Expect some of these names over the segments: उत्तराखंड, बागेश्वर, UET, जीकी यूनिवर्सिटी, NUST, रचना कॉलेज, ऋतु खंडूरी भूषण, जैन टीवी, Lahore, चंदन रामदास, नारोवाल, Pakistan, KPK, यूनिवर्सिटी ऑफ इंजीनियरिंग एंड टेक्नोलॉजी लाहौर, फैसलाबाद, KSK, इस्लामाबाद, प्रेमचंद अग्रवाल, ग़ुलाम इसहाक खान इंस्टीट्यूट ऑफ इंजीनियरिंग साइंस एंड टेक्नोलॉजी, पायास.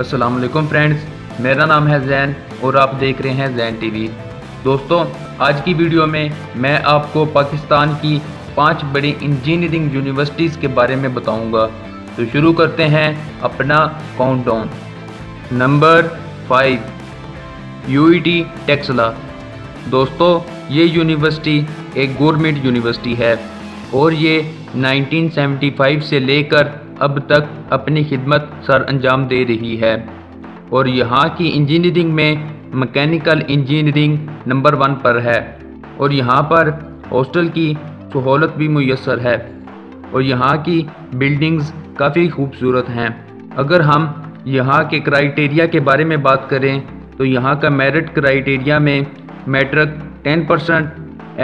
अस्सलाम वालेकुम फ्रेंड्स, मेरा नाम है जैन और आप देख रहे हैं जैन टीवी। दोस्तों, आज की वीडियो में मैं आपको पाकिस्तान की 5 बड़ी इंजीनियरिंग यूनिवर्सिटीज़ के बारे में बताऊंगा। तो शुरू करते हैं अपना काउंटडाउन। Number 5 UET Taxila. दोस्तों, ये यूनिवर्सिटी एक गवर्नमेंट यूनिवर्सिटी है और ये 1975 से लेकर अब तक अपनी खिदमत सर अंजाम दे रही है और यहाँ की इंजीनियरिंग में मैकेनिकल इंजीनियरिंग नंबर 1 पर है और यहाँ पर हॉस्टल की सहूलत भी मुयसर है और यहाँ की बिल्डिंग्स काफ़ी खूबसूरत हैं। अगर हम यहाँ के क्राइटेरिया के बारे में बात करें तो यहाँ का मेरिट क्राइटेरिया में मैट्रिक 10%,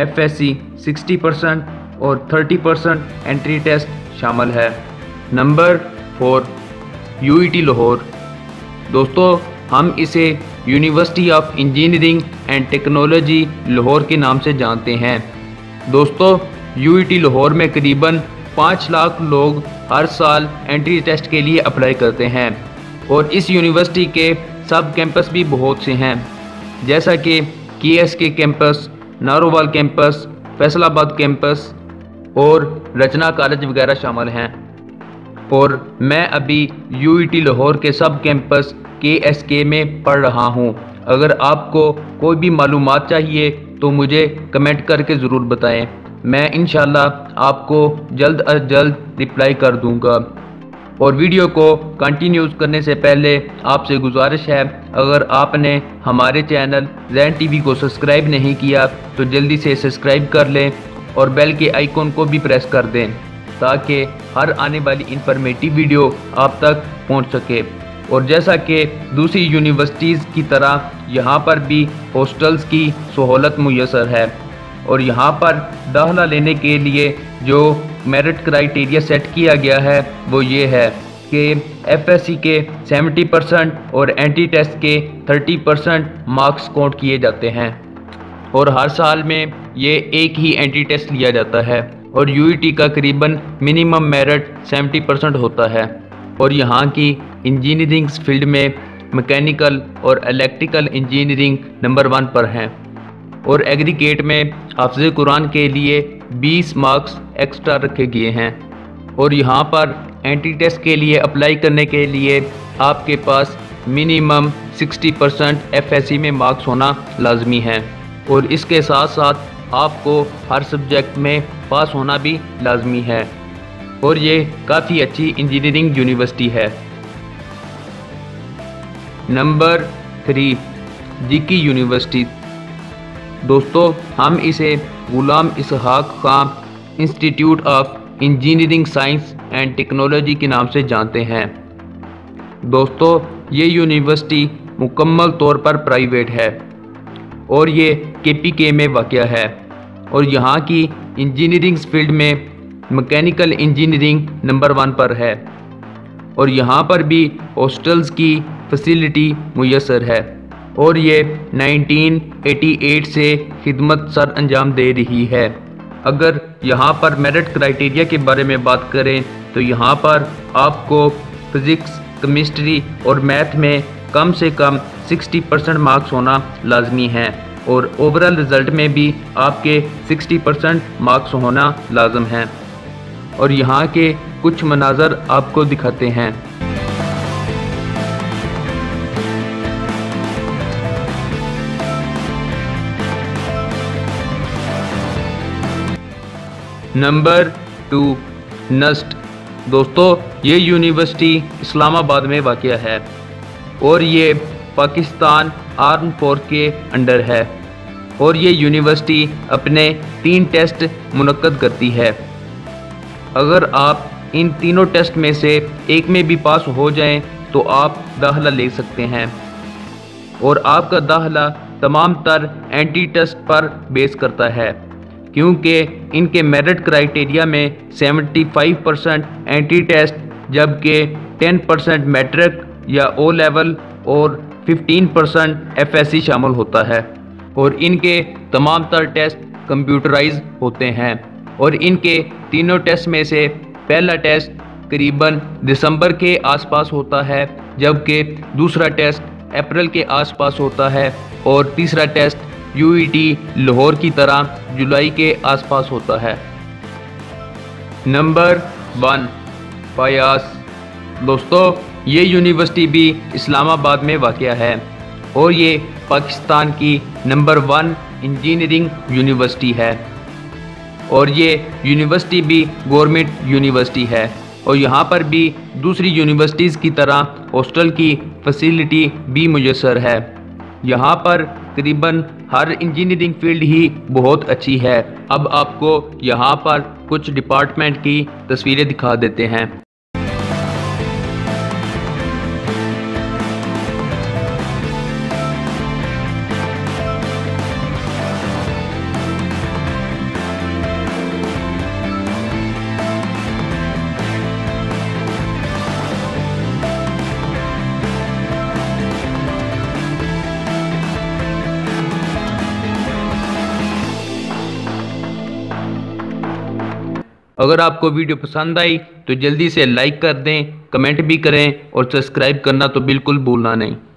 FSC 60% और 30% एंट्री टेस्ट शामिल है। Number 4 UET Lahore. दोस्तों, हम इसे यूनिवर्सिटी ऑफ इंजीनियरिंग एंड टेक्नोलॉजी लाहौर के नाम से जानते हैं। दोस्तों, UET लाहौर में करीबन 5 लाख लोग हर साल एंट्री टेस्ट के लिए अप्लाई करते हैं और इस यूनिवर्सिटी के सब कैंपस भी बहुत से हैं, जैसा कि KSK campus, नारोवाल campus, फैसलाबाद campus और रचना कॉलेज वगैरह शामिल हैं। और मैं अभी UET लाहौर के सब कैंपस KSK में पढ़ रहा हूँ। अगर आपको कोई भी मालूमात चाहिए तो मुझे कमेंट करके ज़रूर बताएं, मैं इंशाल्लाह आपको जल्द अज जल्द रिप्लाई कर दूँगा। और वीडियो को कंटिन्यू करने से पहले आपसे गुजारिश है, अगर आपने हमारे चैनल जैन टीवी को सब्सक्राइब नहीं किया तो जल्दी से सब्सक्राइब कर लें और बेल के आइकॉन को भी प्रेस कर दें ताकि हर आने वाली इंफॉर्मेटिव वीडियो आप तक पहुंच सके। और जैसा कि दूसरी यूनिवर्सिटीज़ की तरह यहाँ पर भी हॉस्टल्स की सहूलत मुयसर है और यहाँ पर दाखिला लेने के लिए जो मेरिट क्राइटेरिया सेट किया गया है वो ये है कि FSC के 70% और एंट्री टेस्ट के 30% मार्क्स काउंट किए जाते हैं और हर साल में ये एक ही एंट्री टेस्ट लिया जाता है और UET का करीबन मिनिमम मेरिट 70% होता है। और यहाँ की इंजीनियरिंग फील्ड में मैकेनिकल और इलेक्ट्रिकल इंजीनियरिंग नंबर 1 पर हैं और एग्रीगेट में हाफ़िज़ कुरान के लिए 20 मार्क्स एक्स्ट्रा रखे गए हैं। और यहाँ पर एंट्री टेस्ट के लिए अप्लाई करने के लिए आपके पास मिनिमम 60% FSC में मार्क्स होना लाजमी है और इसके साथ साथ आपको हर सब्जेक्ट में पास होना भी लाजमी है और ये काफ़ी अच्छी इंजीनियरिंग यूनिवर्सिटी है। Number 3 जीकी यूनिवर्सिटी। दोस्तों, हम इसे ग़ुलाम इसहाक खान इंस्टीट्यूट ऑफ इंजीनियरिंग साइंस एंड टेक्नोलॉजी के नाम से जानते हैं। दोस्तों, ये यूनिवर्सिटी मुकम्मल तौर पर प्राइवेट है और ये KPK में वाक़या है और यहाँ की इंजीनियरिंग फील्ड में मैकेनिकल इंजीनियरिंग नंबर 1 पर है और यहाँ पर भी हॉस्टल्स की फैसिलिटी मुयसर है और ये 1988 से खिदमत सर अंजाम दे रही है। अगर यहाँ पर मेरिट क्राइटेरिया के बारे में बात करें तो यहाँ पर आपको फिज़िक्स, केमिस्ट्री और मैथ में कम से कम 60% मार्क्स होना लाजमी है और ओवरऑल रिज़ल्ट में भी आपके 60% मार्क्स होना लाजम है। और यहाँ के कुछ मनाजर आपको दिखाते हैं। Number 2 NUST। दोस्तों, ये यूनिवर्सिटी इस्लामाबाद में वाक़या है और ये पाकिस्तान आर्म फोर्स के अंडर है और ये यूनिवर्सिटी अपने 3 टेस्ट मुनक्कद करती है। अगर आप इन तीनों टेस्ट में से एक में भी पास हो जाएं तो आप दाखिला ले सकते हैं और आपका दाखिला तमाम तर एंट्री टेस्ट पर बेस करता है क्योंकि इनके मेरिट क्राइटेरिया में 75% एंट्री टेस्ट जबकि 10% मैट्रिक या ओ लेवल और 15% FSC शामिल होता है और इनके तमाम तर टेस्ट कंप्यूटराइज होते हैं। और इनके तीनों टेस्ट में से पहला टेस्ट करीबन दिसंबर के आसपास होता है जबकि दूसरा टेस्ट अप्रैल के आसपास होता है और तीसरा टेस्ट यूईटी लाहौर की तरह जुलाई के आसपास होता है। Number 1 पायास। दोस्तों ये यूनिवर्सिटी भी इस्लामाबाद में वाक़या है और ये पाकिस्तान की नंबर 1 इंजीनियरिंग यूनिवर्सिटी है और ये यूनिवर्सिटी भी गवर्नमेंट यूनिवर्सिटी है और यहाँ पर भी दूसरी यूनिवर्सिटीज़ की तरह हॉस्टल की फैसिलिटी भी मुयसर है। यहाँ पर करीबन हर इंजीनियरिंग फील्ड ही बहुत अच्छी है। अब आपको यहाँ पर कुछ डिपार्टमेंट की तस्वीरें दिखा देते हैं। अगर आपको वीडियो पसंद आई तो जल्दी से लाइक कर दें, कमेंट भी करें और सब्सक्राइब करना तो बिल्कुल भूलना नहीं।